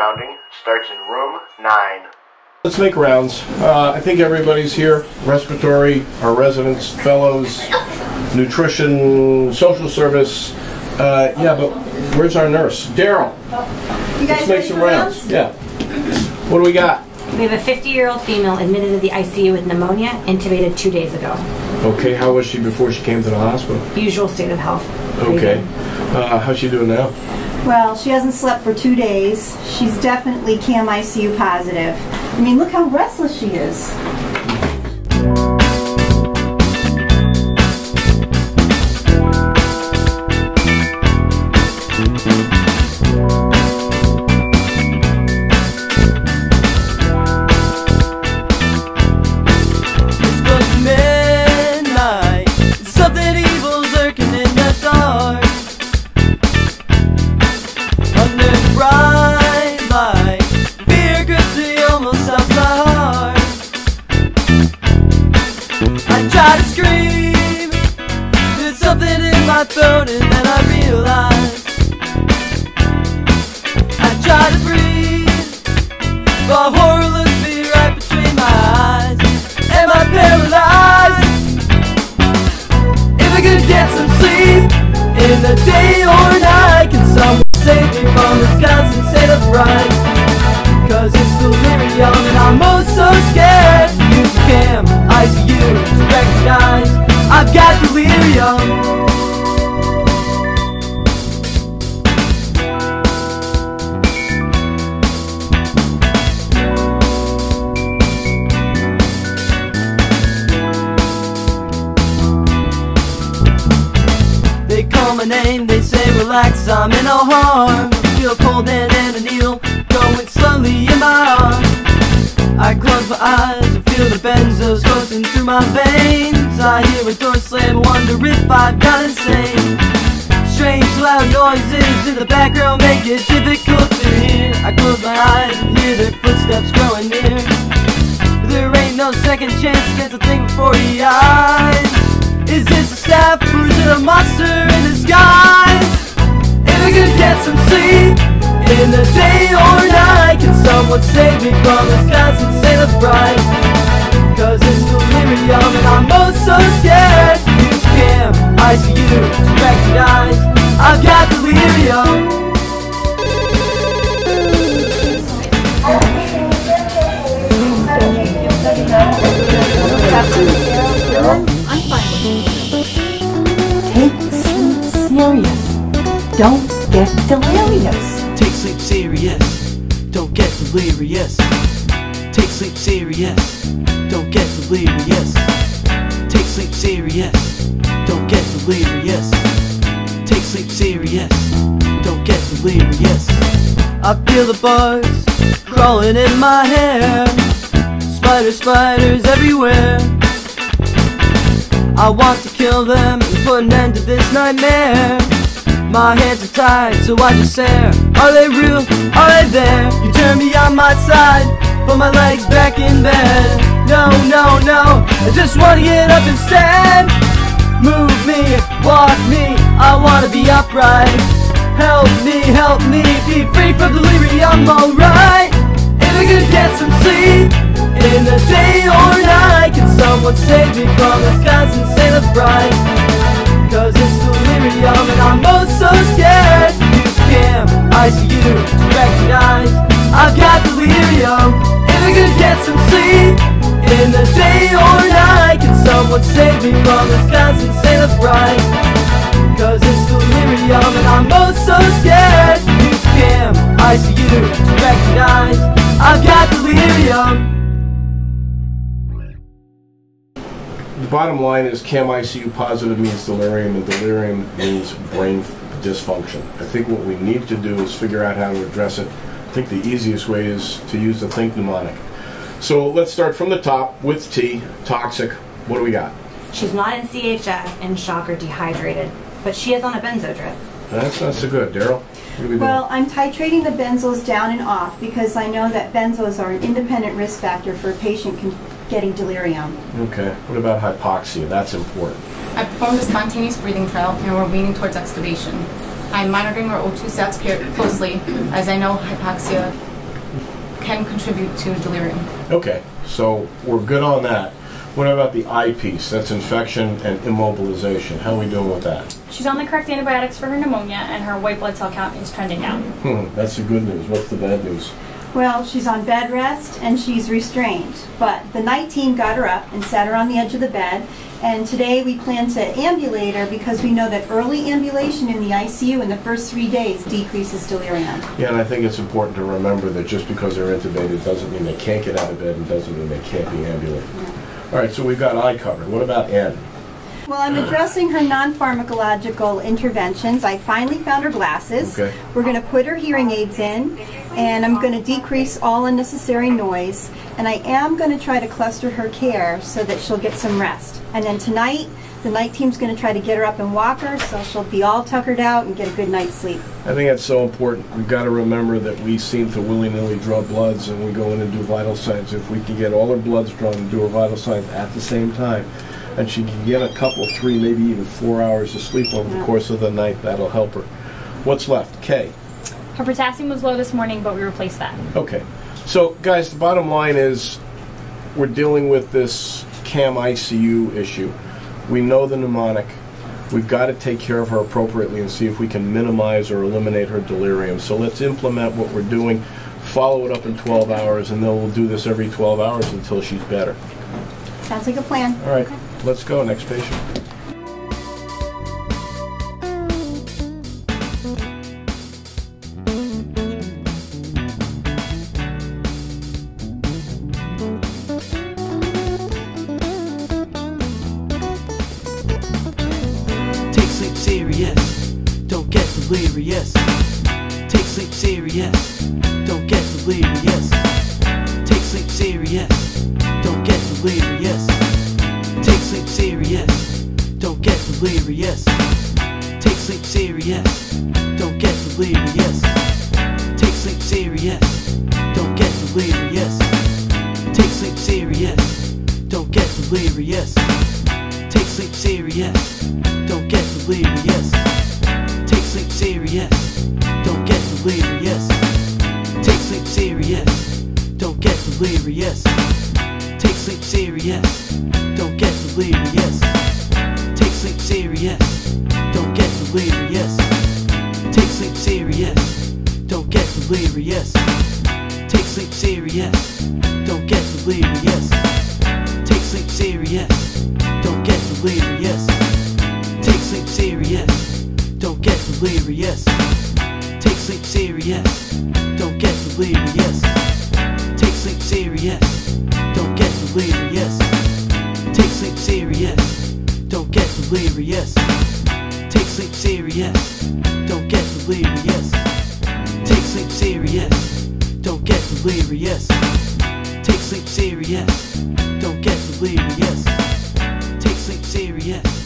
rounding starts in room 9. Let's make rounds. I think everybody's here. Respiratory, our residents, fellows, nutrition, social service. Yeah, but where's our nurse? Daryl. Let's make some rounds. Yeah. What do we got? We have a 50-year-old female admitted to the ICU with pneumonia, intubated 2 days ago. Okay, how was she before she came to the hospital? Usual state of health. Okay. How's she doing now? Well, she hasn't slept for 2 days. She's definitely CAM-ICU positive. I mean, look how restless she is. I scream, there's something in my throat, and then I realize I try to breathe, but horror looks me right between my eyes. Am I paralyzed? If I could get some sleep in the day or night, can someone save me from this constant state of fright? Cause it's delirium and I'm oh so scared to use the CAM-ICU. I've got delirium. They call my name, they say relax, I'm in no harm. Feel cold hand and a needle going slowly in my arm. I close my eyes, the benzos coursing through my veins. I hear a door slam, wonder if I've gone insane. Strange loud noises in the background make it difficult to hear. I close my eyes and hear their footsteps growing near. There ain't no second chance to get the thing before the eyes. Is this a staff or is it a monster in disguise? If I could get some sleep in the day or night, can someone save me from this constant state of fright? Cause it's delirium and I'm oh so scared to use CAM-ICU to recognize I've got delirium. I'm fine. Take sleep serious. Don't get delirious. Take sleep serious. Don't get delirious. Take sleep serious. Don't get delirious. Take sleep serious. Don't get delirious. Take sleep serious. Don't get delirious. I feel the bugs crawling in my hair. Spiders everywhere. I want to kill them and put an end to this nightmare. My hands are tied, so I just stare. Are they real? Are they there? You turn me on my side, put my legs back in bed. No, I just wanna get up and stand. Move me, walk me, I wanna be upright. Help me, be free from delirium, alright. If I could get some sleep in the day or night, can someone save me from this constant state of fright? Cause it's delirium and I'm oh so scared. Use CAM-ICU to recognize I've got delirium. If I could get some sleep in the day or night, can someone save me from this constant state of fright? Cause it's delirium and I'm both so scared. Use CAM-ICU to recognize I've got delirium. The bottom line is CAM-ICU positive means delirium, and delirium means brain dysfunction. I think what we need to do is figure out how to address it. I think the easiest way is to use the THINK mnemonic. So let's start from the top with T, toxic. What do we got? She's not in CHF, in shock or dehydrated, but she is on a benzo drip. That's not so good, Daryl. Well, I'm titrating the benzos down and off because I know that benzos are an independent risk factor for a patient getting delirium. Okay. What about hypoxia? That's important. I performed a spontaneous breathing trial and we're leaning towards extubation. I'm monitoring our O2 sats closely as I know hypoxia can contribute to delirium. Okay, so we're good on that. What about the eye piece? That's infection and immobilization. How are we doing with that? She's on the correct antibiotics for her pneumonia, and her white blood cell count is trending down. That's the good news. What's the bad news? Well, she's on bed rest, and she's restrained. But the night team got her up and sat her on the edge of the bed, and today we plan to ambulate her because we know that early ambulation in the ICU in the first 3 days decreases delirium. Yeah, and I think it's important to remember that just because they're intubated doesn't mean they can't get out of bed and doesn't mean they can't be ambulated. Yeah. All right, so we've got eye covered. What about N? Well, I'm addressing her non-pharmacological interventions. I finally found her glasses. Okay. We're going to put her hearing aids in, and I'm going to decrease all unnecessary noise, and I am going to try to cluster her care so that she'll get some rest. And then tonight, the night team's going to try to get her up and walk her so she'll be all tuckered out and get a good night's sleep. I think that's so important. We've got to remember that we seem to willy-nilly draw bloods and we go in and do vital signs. If we can get all her bloods drawn and do her vital signs at the same time, and she can get a couple, 3, maybe even 4 hours of sleep over the course of the night, that'll help her. What's left? K. Her potassium was low this morning, but we replaced that. Okay. So, guys, the bottom line is we're dealing with this CAM-ICU issue. We know the mnemonic. We've got to take care of her appropriately and see if we can minimize or eliminate her delirium. So let's implement what we're doing, follow it up in 12 hours, and then we'll do this every 12 hours until she's better. Sounds like a plan. All right, okay. Let's go. Next patient. Delirious. Take sleep serious, don't get delirious. Take sleep serious, don't get delirious. Take sleep serious, don't get delirious. Take sleep serious, don't get delirious. Take sleep serious, don't get delirious. Take sleep serious, don't get delirious. Take sleep serious, don't get delirious. Take sleep serious, don't get delirious. Take sleep serious, don't get delirious. Take sleep serious, don't get delirious. Take sleep serious, don't get delirious. Take sleep serious, don't get delirious. Take sleep serious, don't get delirious. Take sleep serious, don't get delirious. Take sleep serious, don't get delirious. Take sleep serious, don't get delirious. Take sleep serious, don't get delirious. Take sleep serious, don't get delirious. Take sleep serious, don't get delirious. Take sleep serious, don't get delirious. Take sleep serious, don't get delirious. Take sleep serious.